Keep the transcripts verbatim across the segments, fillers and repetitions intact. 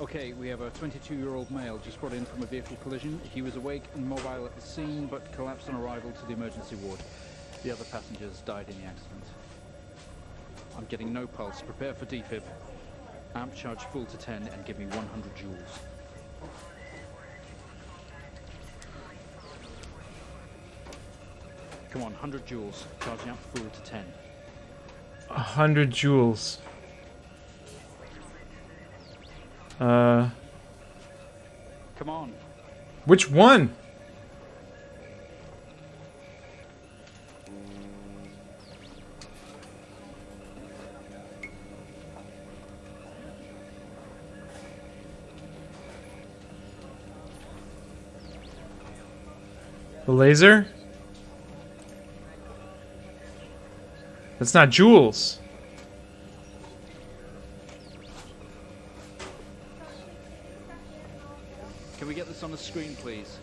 Okay, we have a twenty-two-year-old male just brought in from a vehicle collision. He was awake and mobile at the scene, but collapsed on arrival to the emergency ward. The other passengers died in the accident. I'm getting no pulse. Prepare for defib. Amp charge full to ten and give me one hundred joules. Come on, one hundred joules. Charging up full to ten. one hundred joules. Uh. Come on. Which one? The laser? That's not joules. Can we get this on the screen, please?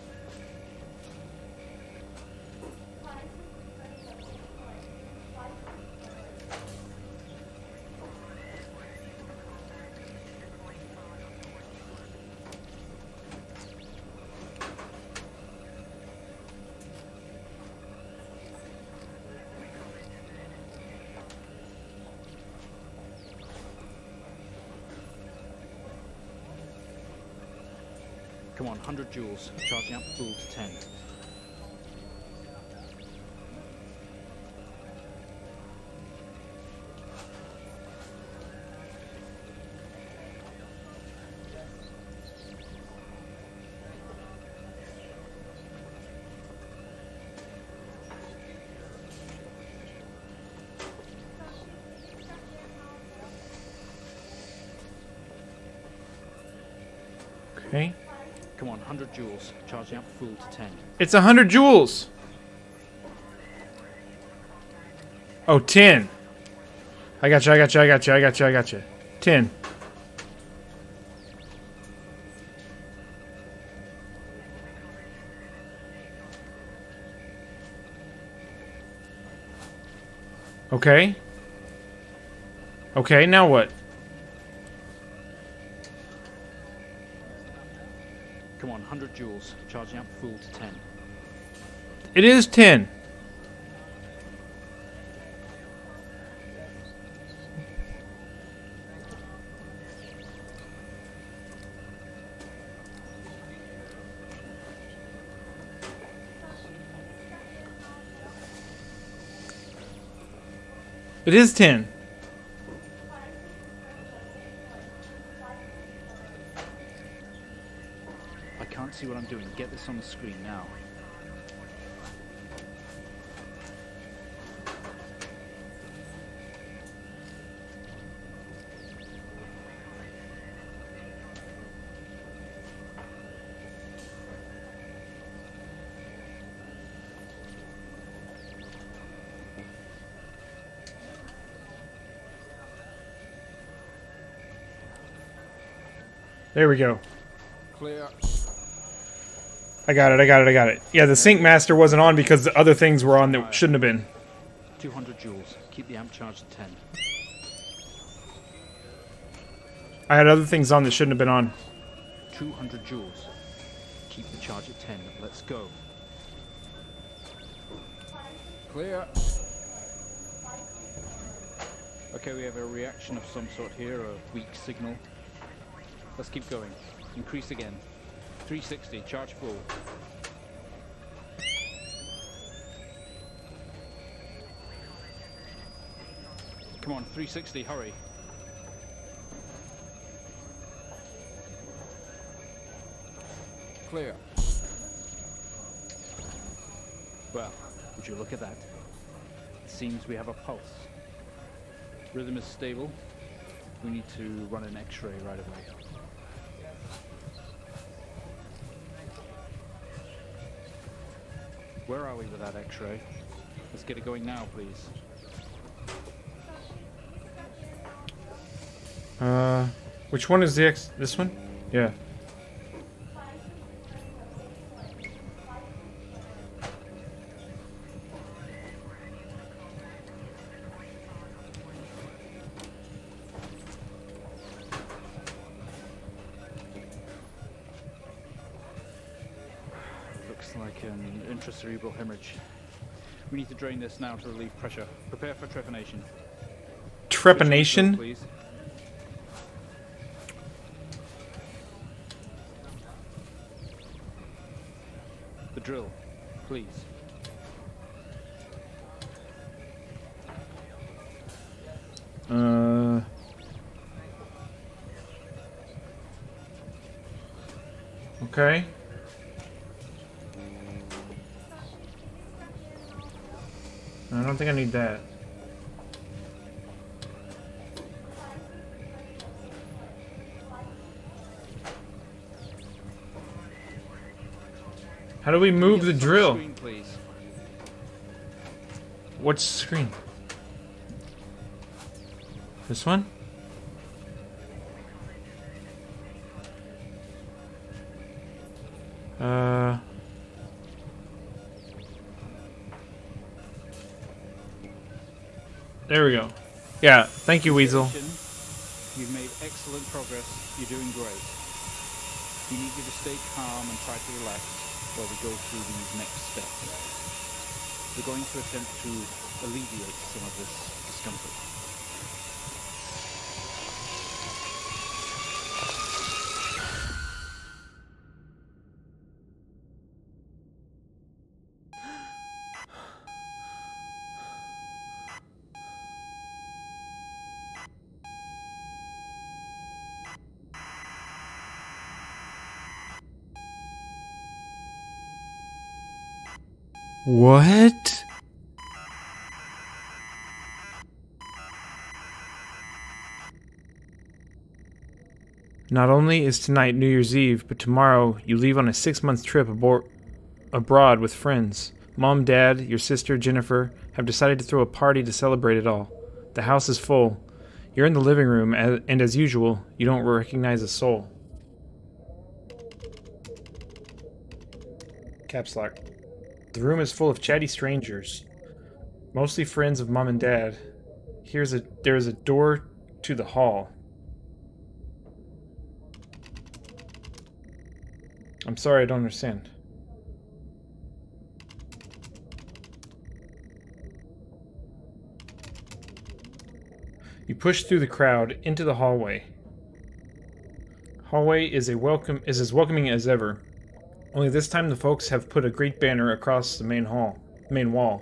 Come on, one hundred joules, charging up full to ten. Okay. Come on, one hundred joules, charging up full to ten. It's one hundred joules! Oh, ten. I gotcha, I gotcha, I gotcha, I gotcha, I gotcha. ten. Okay. Okay, now what? Come on, one hundred joules, charging up full to ten. It is ten. It is ten. Can't see what I'm doing. Get this on the screen now. There we go. Clear. I got it, I got it, I got it. Yeah, the Sync Master wasn't on because the other things were on that shouldn't have been. two hundred joules. Keep the amp charge at ten. I had other things on that shouldn't have been on. two hundred joules. Keep the charge at ten. Let's go. Clear. Okay, we have a reaction of some sort here, a weak signal. Let's keep going. Increase again. three sixty, charge full. Come on, three sixty, hurry. Clear. Well, would you look at that? It seems we have a pulse. Rhythm is stable. We need to run an x-ray right away. Where are we with that x-ray? Let's get it going now, please. Uh, which one is the x? This one? Yeah. cardiac and intracerebral hemorrhage. We need to drain this now to relieve pressure. Prepare for trepanation. Trepanation? Please. The drill, please. Uh... Okay. I don't think I need that. How do we move the drill? Screen, please. What screen? This one? Uh... There we go. Yeah, thank you, Weasel. You've made excellent progress. You're doing great. You need to stay calm and try to relax while we go through these next steps. We're going to attempt to alleviate some of this discomfort. What? Not only is tonight New Year's Eve, but tomorrow you leave on a six-month trip abor- abroad with friends. Mom, Dad, your sister, Jennifer, have decided to throw a party to celebrate it all. The house is full. You're in the living room, and as usual, you don't recognize a soul. Caps lock. The room is full of chatty strangers, mostly friends of Mom and Dad. Here's a there is a door to the hall. I'm sorry, I don't understand. You push through the crowd into the hallway. Hallway is a welcome is as welcoming as ever. Only this time the folks have put a great banner across the main hall, main wall.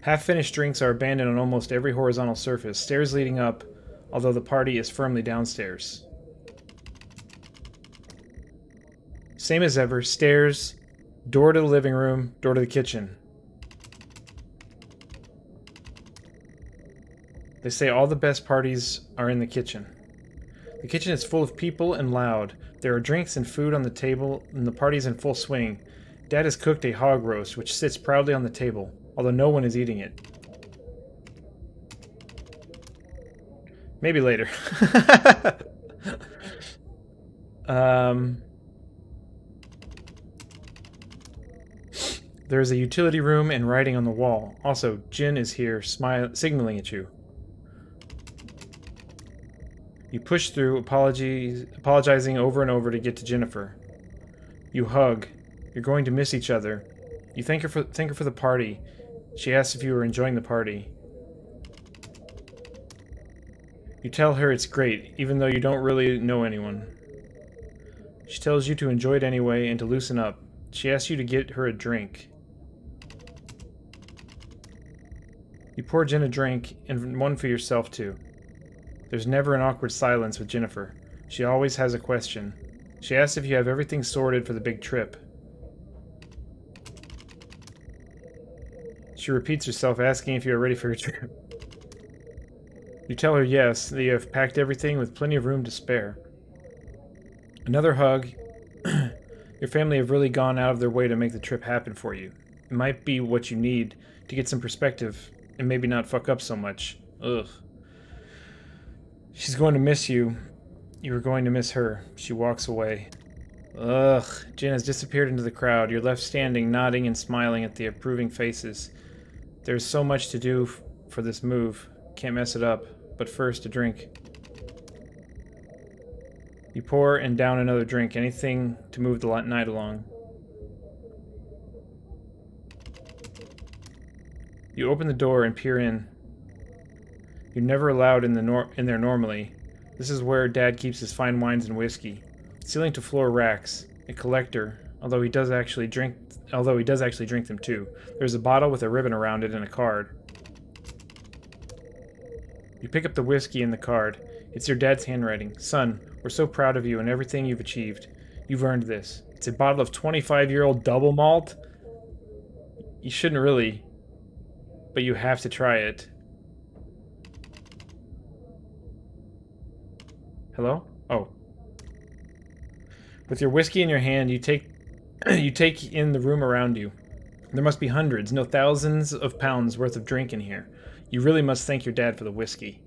Half-finished drinks are abandoned on almost every horizontal surface, stairs leading up, although the party is firmly downstairs. Same as ever, stairs, door to the living room, door to the kitchen. They say all the best parties are in the kitchen. The kitchen is full of people and loud. There are drinks and food on the table, and the party's in full swing. Dad has cooked a hog roast, which sits proudly on the table, although no one is eating it. Maybe later. um, there is a utility room and writing on the wall. Also, Jin is here, smile, signaling at you. You push through, apologies, apologizing over and over to get to Jennifer. You hug. You're going to miss each other. You thank her for, thank her for the party. She asks if you were enjoying the party. You tell her it's great, even though you don't really know anyone. She tells you to enjoy it anyway and to loosen up. She asks you to get her a drink. You pour Jen a drink, and one for yourself too. There's never an awkward silence with Jennifer. She always has a question. She asks if you have everything sorted for the big trip. She repeats herself, asking if you are ready for your trip. You tell her yes, that you have packed everything with plenty of room to spare. Another hug. Your family have really gone out of their way to make the trip happen for you. It might be what you need to get some perspective and maybe not fuck up so much. Ugh. She's going to miss you. You're going to miss her. She walks away. Ugh. Jen has disappeared into the crowd. You're left standing, nodding and smiling at the approving faces. There's so much to do f for this move. Can't mess it up. But first, a drink. You pour and down another drink. Anything to move the night along. You open the door and peer in. You're never allowed in the nor in there normally. This is where Dad keeps his fine wines and whiskey. Ceiling to floor racks. A collector, although he does actually drink although he does actually drink them too. There's a bottle with a ribbon around it and a card. You pick up the whiskey and the card. It's your dad's handwriting. Son, we're so proud of you and everything you've achieved. You've earned this. It's a bottle of twenty-five-year-old double malt. You shouldn't really, but you have to try it. Hello? Oh. With your whiskey in your hand, you take you take in the room around you. There must be hundreds, no thousands of pounds worth of drink in here. You really must thank your dad for the whiskey.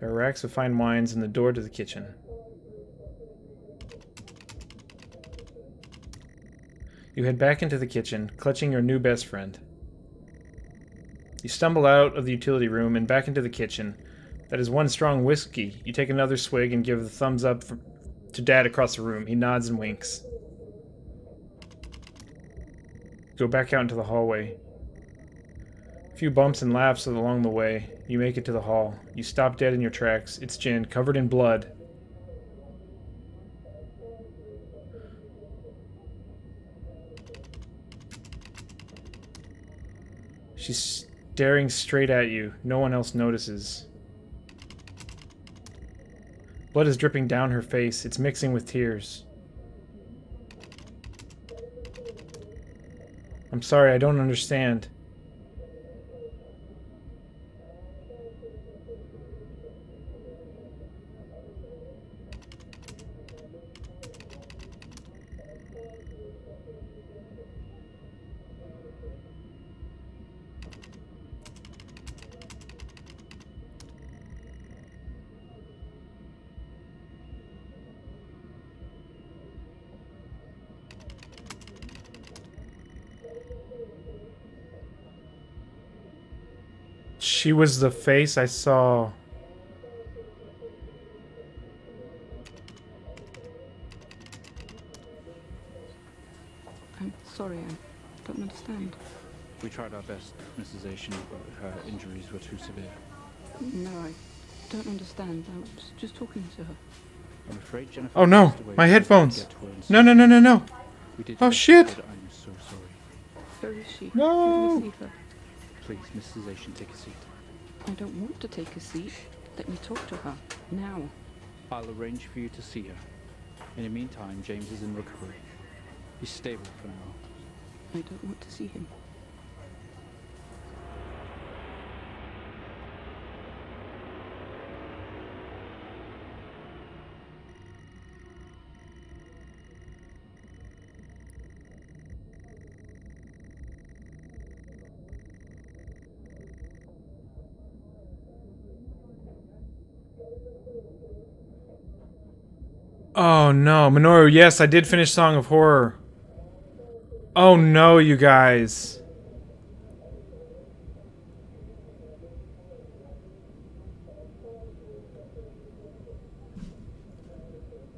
There are racks of fine wines and the door to the kitchen. You head back into the kitchen, clutching your new best friend. You stumble out of the utility room and back into the kitchen. That is one strong whiskey. You take another swig and give the thumbs up for, to Dad across the room. He nods and winks. Go back out into the hallway. A few bumps and laughs along the way. You make it to the hall. You stop dead in your tracks. It's Jen, covered in blood. She's staring straight at you. No one else notices. Blood is dripping down her face. It's mixing with tears. I'm sorry, I don't understand. She was the face I saw. I'm sorry, I don't understand. We tried our best, Missus Aishin, but her injuries were too severe. No, I don't understand. I was just talking to her. I'm afraid Jennifer. Oh no, my headphones! No, no, no, no, no! Oh shit! I'm so sorry. Where is she? No! Did we see her? Please, Missus Aishin, take a seat. I don't want to take a seat. Let me talk to her. Now. I'll arrange for you to see her. In the meantime, James is in recovery. He's stable for now. I don't want to see him. Oh no, Minoru, yes, I did finish Song of Horror. Oh no, you guys.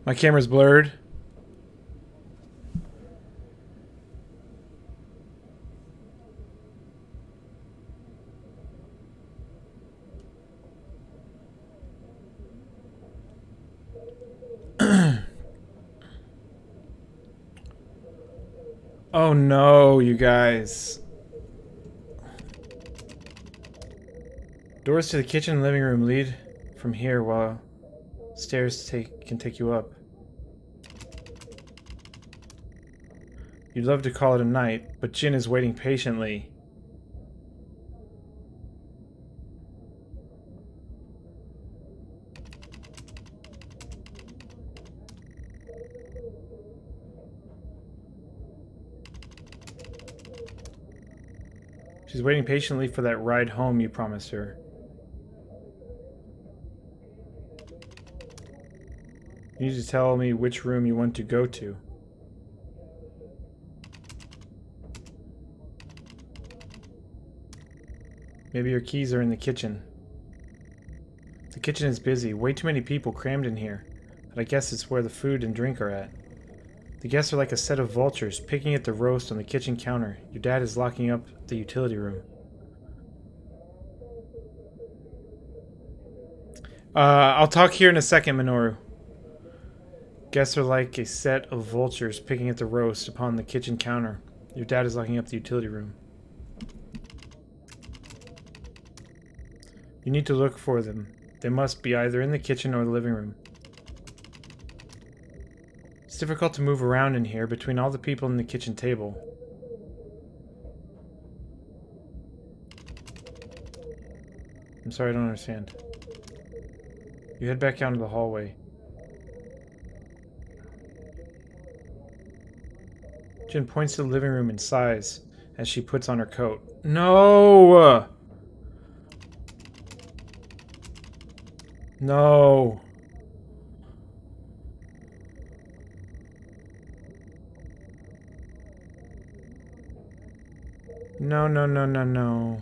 My camera's blurred. Oh no, you guys. Doors to the kitchen and living room lead from here while stairs take, can take you up. You'd love to call it a night, but Jin is waiting patiently. She's waiting patiently for that ride home you promised her. You need to tell me which room you want to go to. Maybe your keys are in the kitchen. The kitchen is busy. Way too many people crammed in here. but I guess it's where the food and drink are at. The guests are like a set of vultures, picking at the roast on the kitchen counter. Your dad is locking up the utility room. Uh, I'll talk here in a second, Minoru. Guests are like a set of vultures picking at the roast upon the kitchen counter. Your dad is locking up the utility room. You need to look for them. They must be either in the kitchen or the living room. It's difficult to move around in here between all the people in the kitchen table. I'm sorry, I don't understand. You head back out into the hallway. Jin points to the living room and sighs as she puts on her coat. No! No! No, no, no, no, no.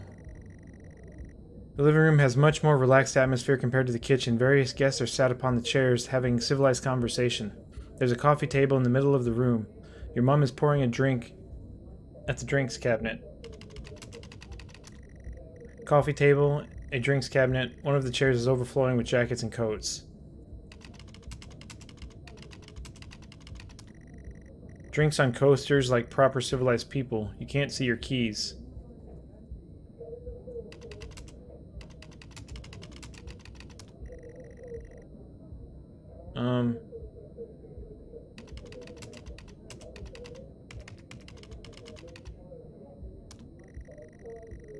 The living room has much more relaxed atmosphere compared to the kitchen. Various guests are sat upon the chairs, having civilized conversation. There's a coffee table in the middle of the room. Your mom is pouring a drink at the drinks cabinet. Coffee table, a drinks cabinet. One of the chairs is overflowing with jackets and coats. Drinks on coasters like proper civilized people. You can't see your keys. Um...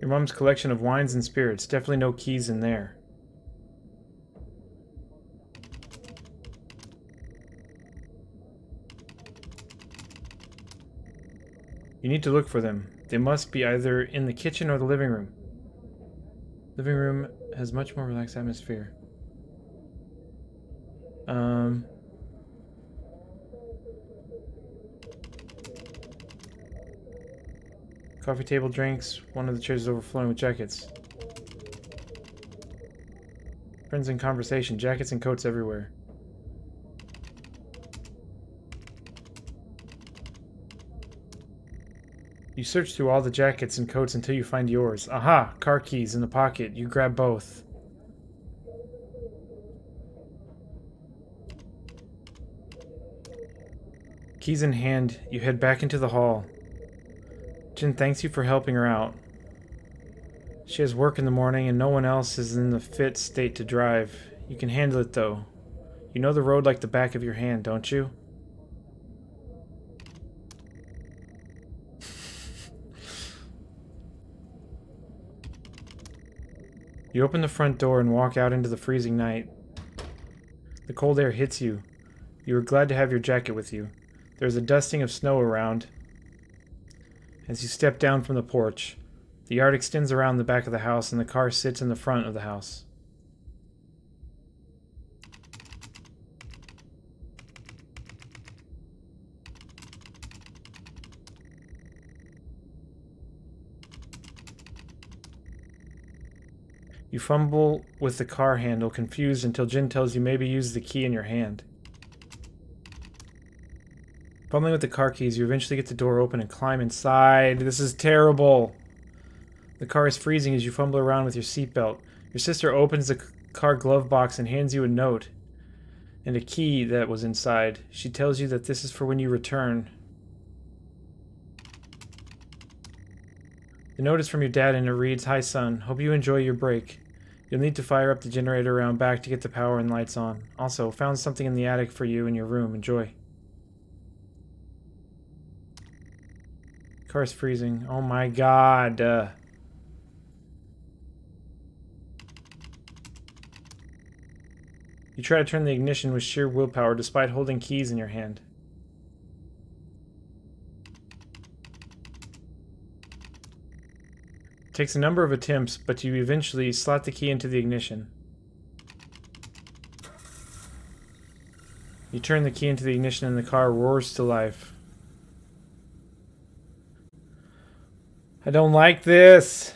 Your mom's collection of wines and spirits. Definitely no keys in there. You need to look for them. They must be either in the kitchen or the living room. Living room has much more relaxed atmosphere. Um... Coffee table, drinks. One of the chairs is overflowing with jackets. Friends in conversation. Jackets and coats everywhere. You search through all the jackets and coats until you find yours. Aha! Car keys in the pocket. You grab both. Keys in hand. You head back into the hall. Jin thanks you for helping her out. She has work in the morning and no one else is in the fit state to drive. You can handle it though. You know the road like the back of your hand, don't you? You open the front door and walk out into the freezing night. The cold air hits you. You are glad to have your jacket with you. There is a dusting of snow around. As you step down from the porch, the yard extends around the back of the house and the car sits in the front of the house. You fumble with the car handle, confused, until Jin tells you maybe use the key in your hand. Fumbling with the car keys, you eventually get the door open and climb inside. This is terrible. The car is freezing as you fumble around with your seatbelt. Your sister opens the car glove box and hands you a note and a key that was inside. She tells you that this is for when you return. The note is from your dad and it reads, "Hi son, hope you enjoy your break. You'll need to fire up the generator around back to get the power and lights on. Also, found something in the attic for you in your room. Enjoy." Car's freezing. Oh my god. Uh. You try to turn the ignition with sheer willpower despite holding keys in your hand. It takes a number of attempts, but you eventually slot the key into the ignition. You turn the key into the ignition and the car roars to life. I don't like this.